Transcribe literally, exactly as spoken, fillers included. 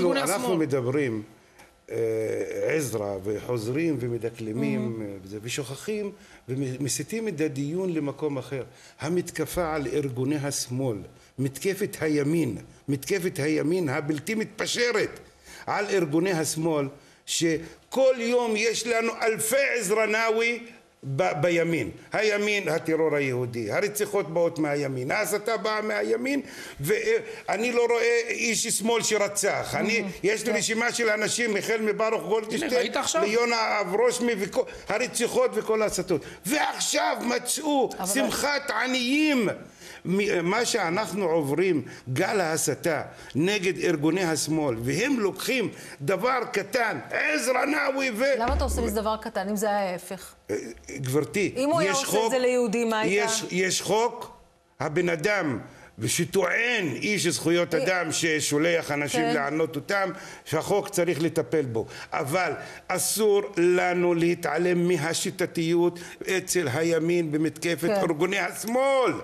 ארגוני השמאל. אנחנו מדברים עזרא וחוזרים ומדקלמים ושוכחים ומסיתים את הדיון למקום אחר. המתקפה על ארגוני השמאל, מתקפת הימין, מתקפת הימין הבלתי מתפשרת על ארגוני השמאל, שכל יום יש לנו אלפי עזרא נאווי בימין. הימין, הטרור היהודי, הרציחות באות מהימין, ההסתה באה מהימין, ואני לא רואה איש שמאל שרצח. אני, יש לי רשימה של אנשים, החל מברוך גולדשטיין, ליונה אברושמי, הרציחות וכל ההסתות. ועכשיו מצאו שמחת עניים. מה שאנחנו עוברים, גל ההסתה נגד ארגוני השמאל, והם לוקחים דבר קטן, עזרא נאווי ו... למה אתה עושה מזה דבר קטן, אם זה היה ההפך? גברתי, אם הוא היה עושה את זה ליהודי, מה הייתה? יש חוק, הבן אדם, ושטוען איש זכויות אדם ששולח אנשים לענות אותם, שהחוק צריך לטפל בו. אבל אסור לנו להתעלם מהשיטתיות אצל הימין במתקפת ארגוני השמאל.